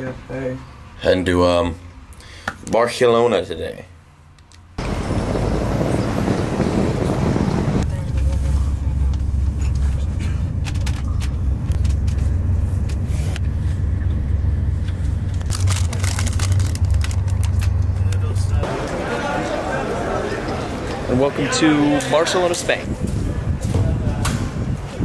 Good day. Heading to Barcelona today. Welcome to Barcelona, Spain.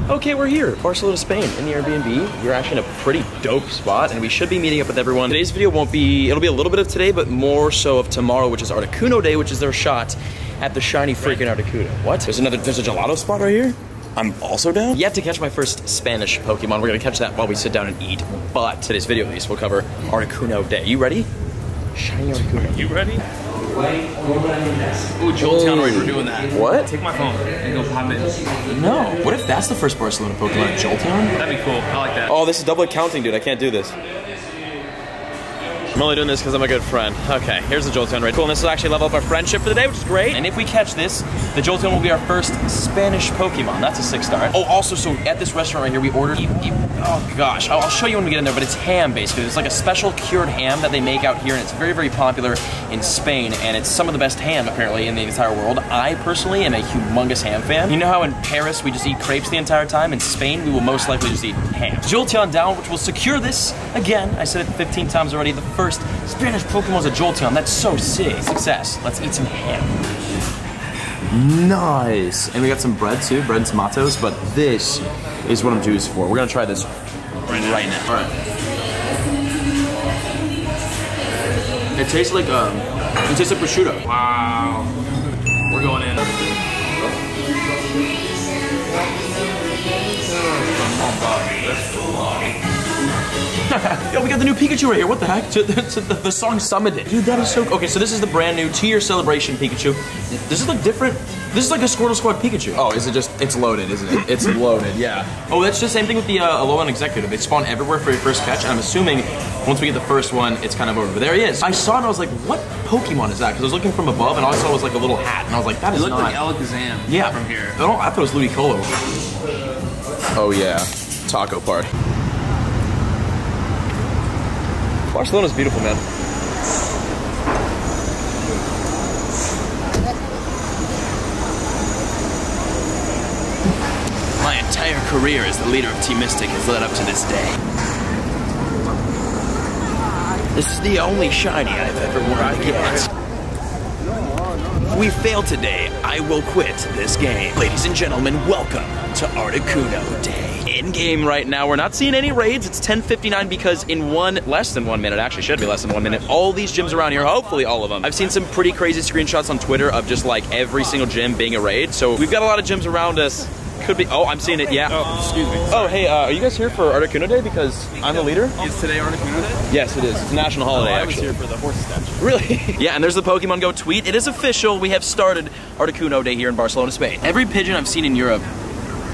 Okay, we're here, Barcelona, Spain, in the Airbnb. We're actually in a pretty dope spot, and we should be meeting up with everyone. Today's video won't be, it'll be a little bit of today, but more so of tomorrow, which is Articuno Day, which is their shot at the shiny freaking Articuno. What? There's a gelato spot right here? I'm also down? Yet to catch my first Spanish Pokemon. We're gonna catch that while we sit down and eat, but today's video at least will cover Articuno Day. You ready? Shiny Articuno. You ready? Ooh, Jolteon already, we're doing that. What? Take my phone and go pop it. No. What if that's the first Barcelona Pokemon, Jolteon? That'd be cool. I like that. Oh, this is double counting, dude. I can't do this. I'm only doing this because I'm a good friend. Okay, here's the Jolteon right. Cool, and this will actually level up our friendship for the day, which is great. And if we catch this, the Jolteon will be our first Spanish Pokemon. That's a 6-star. Oh, also, so at this restaurant right here, we ordered, oh gosh, I'll show you when we get in there, but it's ham, basically. It's like a special cured ham that they make out here, and it's very, very popular in Spain, and it's some of the best ham, apparently, in the entire world. I, personally, am a humongous ham fan. You know how in Paris, we just eat crepes the entire time? In Spain, we will most likely just eat ham. Jolteon down, which will secure this. Again, I said it 15 times already, the first Spanish Pokemon's a Jolteon. That's so sick. Success. Let's eat some ham. Nice. And we got some bread too, bread and tomatoes, but this is what I'm juiced for. We're gonna try this right now. All right. It tastes like prosciutto. Wow. We're going in. Oh, yo, we got the new Pikachu right here. What the heck? The song summited. Dude, that is so cool. Okay, so this is the brand new 2-year celebration Pikachu. This is like different. This is like a Squirtle Squad Pikachu. Oh, is it just, it's loaded, isn't it? It's loaded, yeah. Oh, that's the same thing with the Alolan Executive. They spawn everywhere for your first catch, and I'm assuming once we get the first one, it's kind of over. But there he is. I saw it and I was like, what Pokemon is that? Because I was looking from above and all I saw was like a little hat. And I was like, that is not. It looked like Alakazam. Yeah. From here. I thought it was Ludicolo. Oh yeah, Taco Park. Barcelona's beautiful, man. My entire career as the leader of Team Mystic has led up to this day. This is the only shiny I've ever won. I get. We fail today. I will quit this game. Ladies and gentlemen, welcome to Articuno Day. In game right now, we're not seeing any raids. It's 10:59 because in less than one minute, actually should be less than 1 minute, all these gyms around here, hopefully all of them. I've seen some pretty crazy screenshots on Twitter of just like every single gym being a raid. So we've got a lot of gyms around us. Could be, oh, I'm seeing it, yeah. Oh, excuse me. Sorry. Oh, hey, are you guys here for Articuno Day? Because I'm the leader. Is today Articuno Day? Yes, it is. It's a national holiday, actually. I was here for the horse statue. Really? Yeah, and there's the Pokemon Go tweet. It is official. We have started Articuno Day here in Barcelona, Spain. Every pigeon I've seen in Europe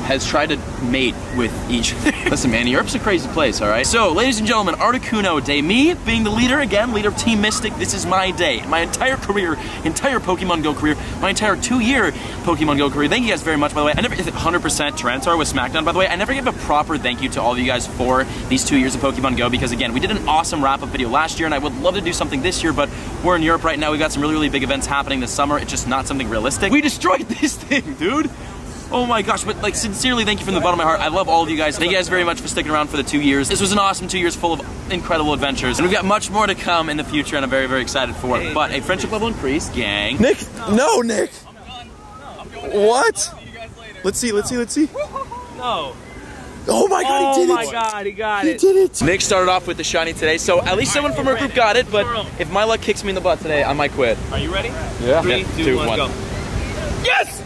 has tried to mate with each other. Listen, man, Europe's a crazy place, all right? So, ladies and gentlemen, Articuno Day. Me, being the leader, again, leader of Team Mystic, this is my day. My entire career, entire Pokemon Go career, my entire 2-year Pokemon Go career. Thank you guys very much, by the way. I never, 100% Tarantar with SmackDown, by the way. I never gave a proper thank you to all of you guys for these 2 years of Pokemon Go, because again, we did an awesome wrap-up video last year, and I would love to do something this year, but we're in Europe right now. We got some really, really big events happening this summer. It's just not something realistic. We destroyed this thing, dude. Oh my gosh, but like sincerely thank you from the bottom of my heart. I love all of you guys. Thank you guys very much for sticking around for the 2 years. This was an awesome 2 years full of incredible adventures. And we've got much more to come in the future and I'm very, very excited for it. But a friendship level increase, gang. Nick, no Nick. I'm done. No, I'm going what? See you guys later. Let's see. No. Oh my god, he did it! Oh my god, he got it! He did it! Nick started off with the shiny today, so at least someone from our group got it, but if my luck kicks me in the butt today, I might quit. Are you ready? Yeah. 3, 2, 1, go. Yes!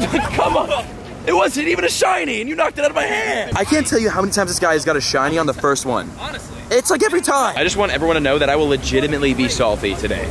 Come on! It wasn't even a shiny, and you knocked it out of my hand! I can't tell you how many times this guy has got a shiny on the first one. Honestly. It's like every time! I just want everyone to know that I will legitimately be salty today.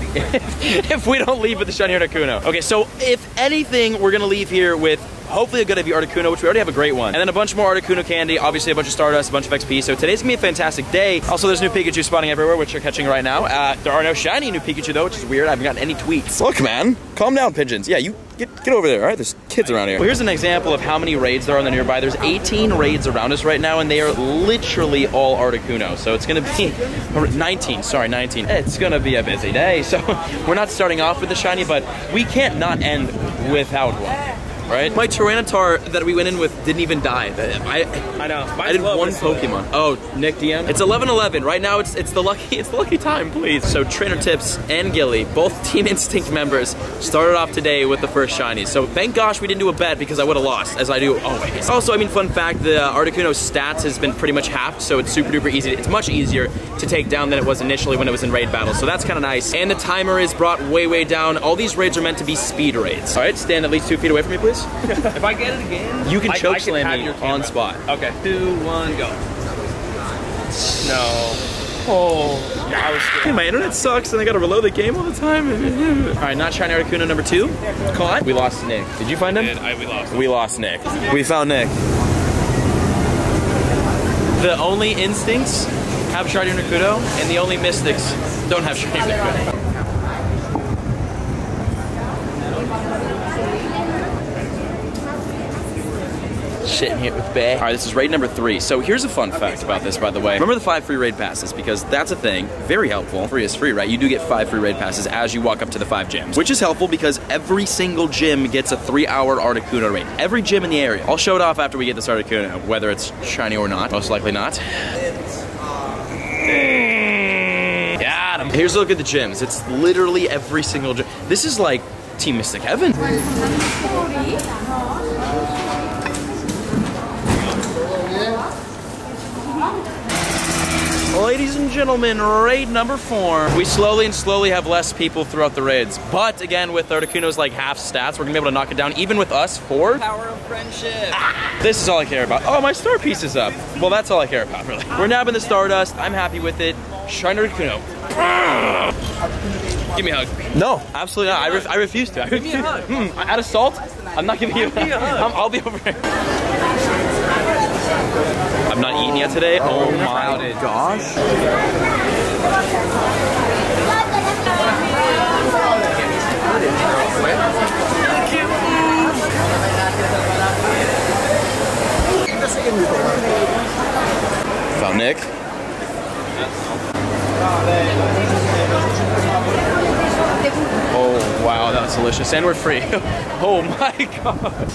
If we don't leave with the shiny Articuno. Okay, so if anything, we're gonna leave here with hopefully a good Articuno, which we already have a great one. And then a bunch more Articuno candy, obviously a bunch of Stardust, a bunch of XP, so today's gonna be a fantastic day. Also, there's new Pikachu spawning everywhere, which you're catching right now. There are no shiny new Pikachu though, which is weird, I haven't gotten any tweets. Look man, calm down pigeons. Yeah, you Get over there, all right? There's kids around here. Well, here's an example of how many raids there are nearby. There's 18 raids around us right now, and they are literally all Articuno. So it's gonna be, 19, sorry, 19. It's gonna be a busy day. So we're not starting off with the shiny, but we can't not end without one, right? My Tyranitar that we went in with didn't even die. I know. I did one Pokemon. Oh, Nick DM. It's 11-11. Right now it's the lucky time, please. So Trainer Tips and Gilly, both Team Instinct members, started off today with the first shiny. So thank gosh we didn't do a bet because I would have lost, as I do always. Also, I mean, fun fact, the Articuno stats has been pretty much halved, so it's super duper easy. It's much easier to take down than it was initially when it was in raid battles. So that's kind of nice. And the timer is brought way down. All these raids are meant to be speed raids. All right, stand at least 2 feet away from me, please. If I get it again, you can choke slam me on spot. Okay, 2, 1, go. No. Oh, I was scared. Hey, my internet sucks and I gotta reload the game all the time. All right, not shiny Articuno number 2. Caught. We lost Nick. Did you find him? We lost him. We lost Nick. We found Nick. The only instincts have shiny Articuno, and the only mystics don't have shiny Articuno. Shitting it with Bay. All right, this is raid number 3. So here's a fun fact about this, by the way. Remember the 5 free raid passes, because that's a thing. Very helpful. Free is free, right? You do get 5 free raid passes as you walk up to the 5 gyms, which is helpful because every single gym gets a 3-hour Articuno raid. Every gym in the area. I'll show it off after we get this Articuno, whether it's shiny or not. Most likely not. Got him. Here's a look at the gyms. It's literally every single gym. This is like Team Mystic Heaven. Ladies and gentlemen, raid number 4. We slowly and slowly have less people throughout the raids. But again, with Articuno's like half stats, we're gonna be able to knock it down, even with us 4. Power of friendship. Ah, this is all I care about. Oh, my star piece is up. Well, that's all I care about, really. We're nabbing the Stardust. I'm happy with it. Shiny Articuno. Give me a hug. No, absolutely not. I refuse to. Give me a hug. Out of salt, I'm not giving you a hug. I'll be over here. I'm not eating yet today. Oh my gosh. Found Nick. Oh wow, that was delicious. And we're free. Oh my gosh.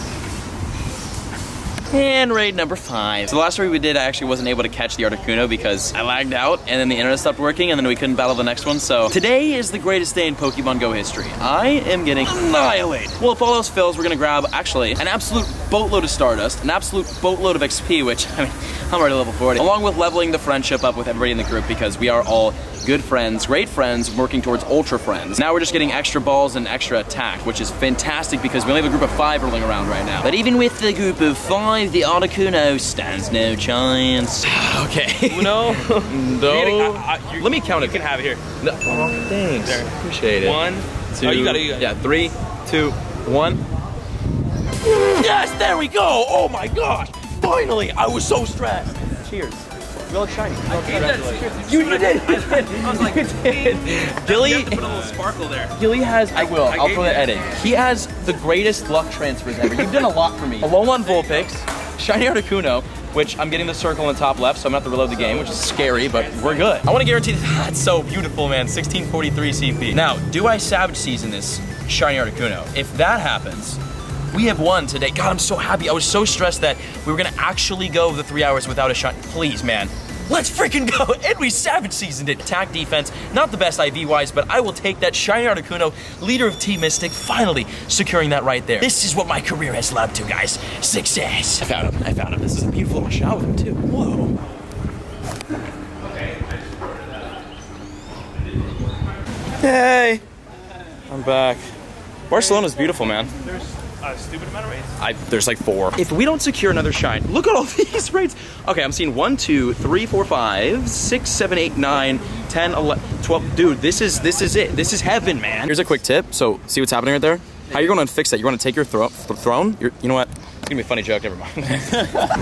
And raid number 5. So the last raid we did, I actually wasn't able to catch the Articuno because I lagged out, and then the internet stopped working, and then we couldn't battle the next one, so today is the greatest day in Pokemon Go history. I am getting annihilated. Well, if all else fails, we're gonna grab, actually, an absolute boatload of Stardust, an absolute boatload of XP, which, I mean, I'm already level 40, along with leveling the friendship up with everybody in the group because we are all good friends, great friends, working towards ultra friends. Now we're just getting extra balls and extra attack, which is fantastic because we only have a group of 5 rolling around right now. But even with the group of 5, the Articuno stands no chance. Okay. No. No. Let me count it. You can have it here. No. Oh, thanks. There. Appreciate it. 1, 2. Oh, you got it. Yeah, 3, 2, 1. Yes, there we go. Oh my gosh. Finally, I was so stressed. Cheers. You look shiny. You did. I was like, Gilly. You have to put a little sparkle there. Gilly has. I'll put an edit. He has the greatest luck transfers ever. You've done a lot for me. A low on Vulpix, shiny Articuno, which I'm getting the circle in the top left, so I'm gonna have to reload the game, which is scary, but we're good. I want to guarantee that's so beautiful, man. 1643 CP. Now, do I Savage Season this shiny Articuno? If that happens, we have won today. God, I'm so happy. I was so stressed that we were gonna actually go the 3 hours without a shot. Please, man. Let's freaking go! And we Savage Seasoned it. Attack defense, not the best IV-wise, but I will take that. Shiny Articuno, leader of Team Mystic, finally securing that right there. This is what my career has led to, guys. Success. I found him. This is a beautiful little shot with him, too. Whoa. Hey! I'm back. Barcelona's beautiful, man. A stupid amount of raids. There's like 4. If we don't secure another shine, look at all these raids. Okay, I'm seeing 1, 2, 3, 4, 5, 6, 7, 8, 9, 10, 11, 12. Dude, this is it. This is heaven, man. Here's a quick tip. So see what's happening right there? How you're going to fix that? You want to take your throne? You know what? gonna be a funny joke, never mind.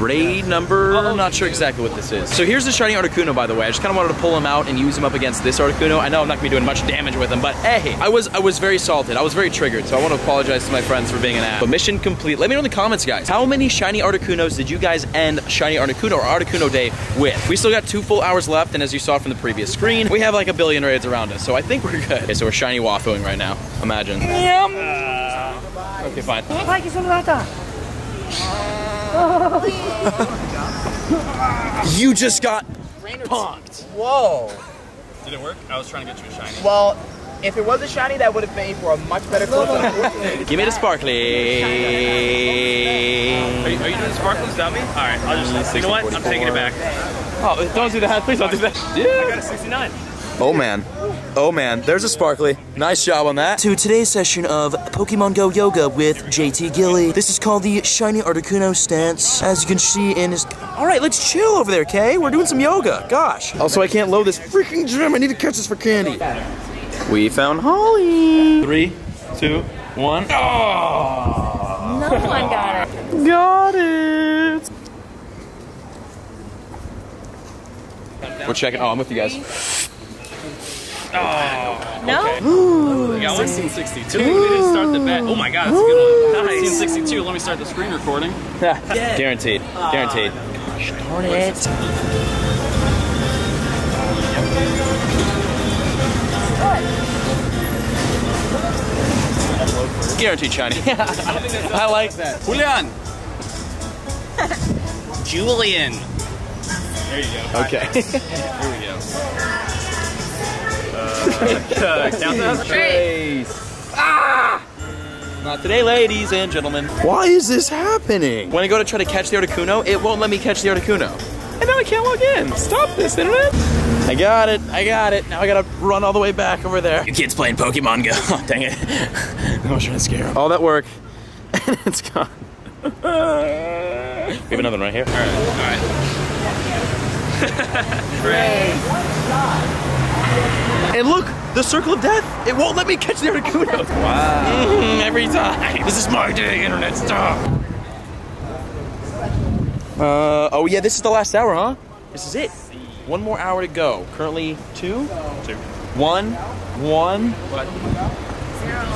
Raid number, I'm not sure exactly what this is. So here's the shiny Articuno, by the way. I just kind of wanted to pull him out and use him up against this Articuno. I know I'm not gonna be doing much damage with him, but hey, I was very salted. I was very triggered, so I want to apologize to my friends for being an ass. But mission complete. Let me know in the comments, guys. How many shiny Articunos did you guys end shiny Articuno or Articuno day with? We still got 2 full hours left, and as you saw from the previous screen, we have like a billion raids around us, so I think we're good. Okay, so we're shiny Waffling right now. Imagine. Okay, fine. You just got punked. Whoa. Did it work? I was trying to get you a shiny. Well, if it was a shiny, that would have made for a much better close-up. Give me the sparkly. Are you doing sparklies without me? All right, I'll just listen. You know what? I'm taking it back. Oh, don't do that. Please don't do that. Yeah. I got a 69. Oh man. Oh man, there's a sparkly. Nice job on that. To today's session of Pokemon Go Yoga with JT Gilly. This is called the Shiny Articuno stance. As you can see in his... Alright, let's chill over there, okay? We're doing some yoga, gosh. Also, I can't load this freaking gym. I need to catch this for candy. We found Holly. 3, 2, 1. Oh! No one got it. Got it. We're checking. Oh, I'm with you guys. Oh, no. Okay. Ooh, we got 1662. We didn't start the bet. Oh my god, that's a good one. Nice. 1662. Let me start the screen recording. Yeah. Guaranteed. Guaranteed. Gosh, darn it. Guaranteed shiny. I like that. Julian. Julian. There you go. Okay. Here we go. Ah! Not today, ladies and gentlemen. Why is this happening? When I go to try to catch the Articuno, it won't let me catch the Articuno. And now I can't log in. Stop this, internet. I got it. I got it. Now I gotta run all the way back over there. The kid's playing Pokemon Go. Oh, dang it. I was trying to scare him. All that work, and it's gone. We have another one right here. All right. Great. And look, the circle of death, it won't let me catch the Articuno. Wow. Every time. This is my day, internet, stop. Oh yeah, this is the last hour, huh? This is it. 1 more hour to go. Currently 2, 2. 1, 1. What?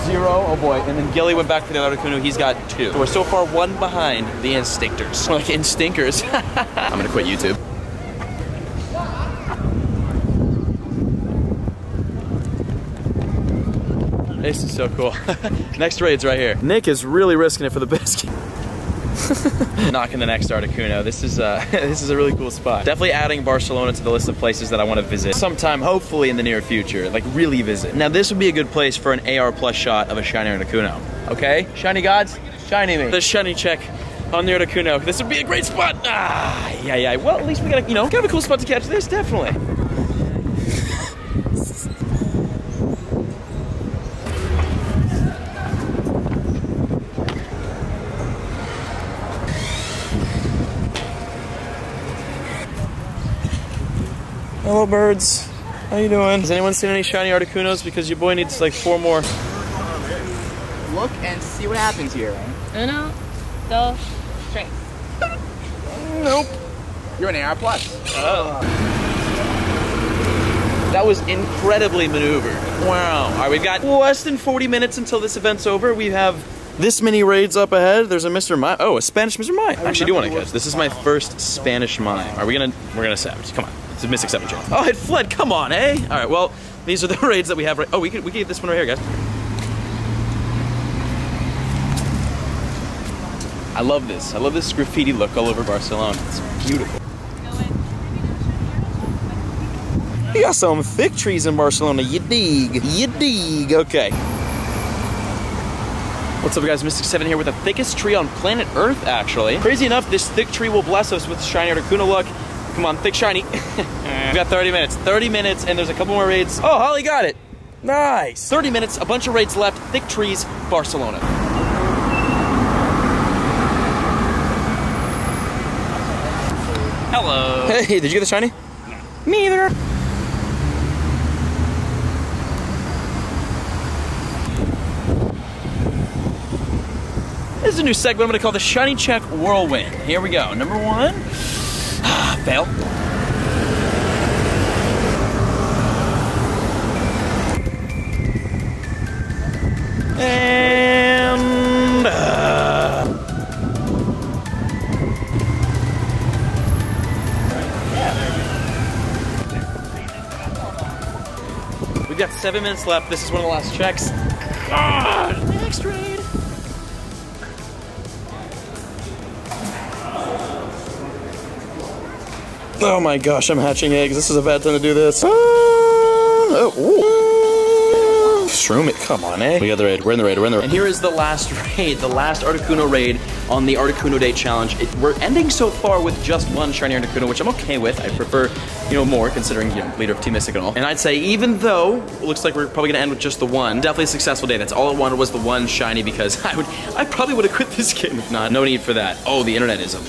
0, oh boy, and then Gilly went back to the Articuno, he's got 2. So we're so far 1 behind the Instinctors. We're like Instinctors. I'm gonna quit YouTube. This is so cool. Next raid's right here. Nick is really risking it for the biscuit. Knocking the next Articuno. This is a really cool spot. Definitely adding Barcelona to the list of places that I want to visit sometime, hopefully in the near future. Like really visit. Now this would be a good place for an AR plus shot of a shiny Articuno. Okay? Shiny gods, shiny me. The shiny check on the Articuno. This would be a great spot. Ah, yeah, yeah. Well, at least we got a, you know, kind of a cool spot to catch this, definitely. Hello birds, how you doing? Has anyone seen any shiny Articunos? Because your boy needs like 4 more. Look and see what happens here. Uno, dos, tres. Nope. You're an AR+. Oh. That was incredibly maneuvered. Wow. All right, we've got less than 40 minutes until this event's over. We have this many raids up ahead. There's a Mr. Mime. Oh, a Spanish Mr. Mime. I actually do want to catch. This is my first Spanish Mime. Are we gonna? We're gonna savage. Come on. It's a MYSTIC7 channel. Oh, it fled. Come on, eh? All right. Well, these are the raids that we have. Right. Oh, we gave this one right here, guys. I love this. I love this graffiti look all over Barcelona. It's beautiful. You got some thick trees in Barcelona. You dig. You dig. Okay. What's up guys, MYSTIC7 here with the thickest tree on planet Earth, actually. Crazy enough, this thick tree will bless us with shiny Articuno luck. Come on, thick shiny. We got 30 minutes. 30 minutes, and there's a couple more raids. Oh, Holly got it. Nice. 30 minutes, a bunch of raids left. Thick trees, Barcelona. Hello. Hey, did you get the shiny? No. Me either. This is a new segment I'm going to call the Shiny Check Whirlwind. Here we go. Number one. Fail. And... We've got 7 minutes left. This is one of the last checks. God! Next raid! Oh my gosh, I'm hatching eggs. This is a bad time to do this. Shroom it, come on, eh? We got the raid, we're in the raid, we're in the raid. And here is the last raid, the last Articuno raid on the Articuno Day Challenge. We're ending so far with just one Shiny Articuno, which I'm okay with. I prefer, you know, more, considering, you know, leader of Team Mystic and all. And I'd say, even though it looks like we're probably gonna end with just the one, definitely a successful day. That's all I wanted was the one Shiny, because I probably would have quit this game if not. No need for that. Oh, the internet is a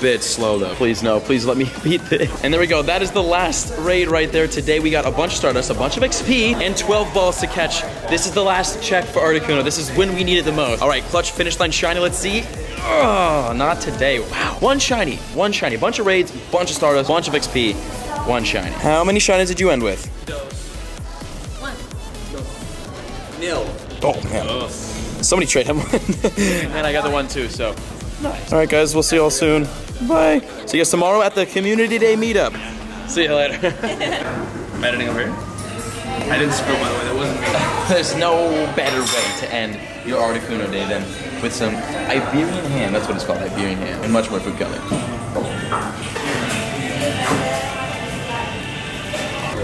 bit slow though. Please no, please let me beat this. And there we go, that is the last raid right there. Today we got a bunch of Stardust, a bunch of XP, and 12 balls to catch. This is the last check for Articuno. This is when we need it the most. All right, clutch, finish line, shiny, let's see. Oh, not today, wow. One shiny, bunch of raids, bunch of Stardust, bunch of XP, one shiny. How many shinies did you end with? One. Nil. Oh man, somebody trade him one. And I got the one too, so. Nice. All right guys, we'll see y'all soon. Bye. See you guys tomorrow at the community day meetup. See you later. I'm editing over here. I didn't spill, by the way, that wasn't me. There's no better way to end your Articuno day than with some Iberian ham. That's what it's called, Iberian ham. And much more food coloring.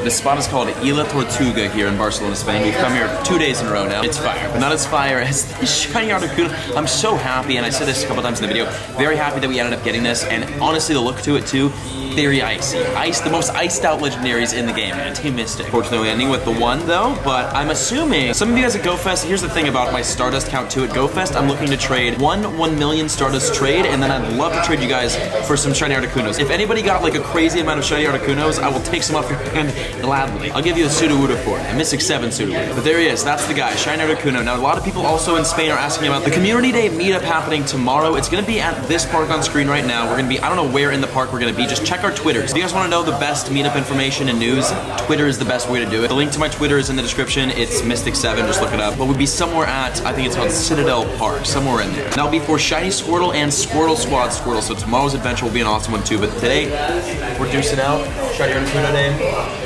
The spot is called Isla Tortuga here in Barcelona, Spain. We've come here 2 days in a row now. It's fire, but not as fire as the Shiny Articuno. I'm so happy, and I said this a couple times in the video, very happy that we ended up getting this, and honestly, the look to it too, very icy. Ice, the most iced out legendaries in the game, man. Team Mystic. Fortunately, ending with the one though, but I'm assuming some of you guys at GoFest, here's the thing about my Stardust count too. At GoFest, I'm looking to trade 1 1,000,000 Stardust trade, and then I'd love to trade you guys for some Shiny Articunos. If anybody got like a crazy amount of Shiny Articunos, I will take some off your hand. Gladly. I'll give you a Sudowoodle for it, a MYSTIC7 Sudowoodle. But there he is, that's the guy, Shiny Articuno. Now, a lot of people also in Spain are asking about the Community Day meetup happening tomorrow. It's gonna be at this park on screen right now. We're gonna be, I don't know where in the park we're gonna be, just check our Twitters. If you guys wanna know the best meetup information and news, Twitter is the best way to do it. The link to my Twitter is in the description, it's MYSTIC7, just look it up. But we'll be somewhere at, I think it's called Citadel Park, somewhere in there. Now, before Shiny Squirtle and Squirtle Squad Squirtle, so tomorrow's adventure will be an awesome one too, but today, we're deucing out, Shiny Articuno Day.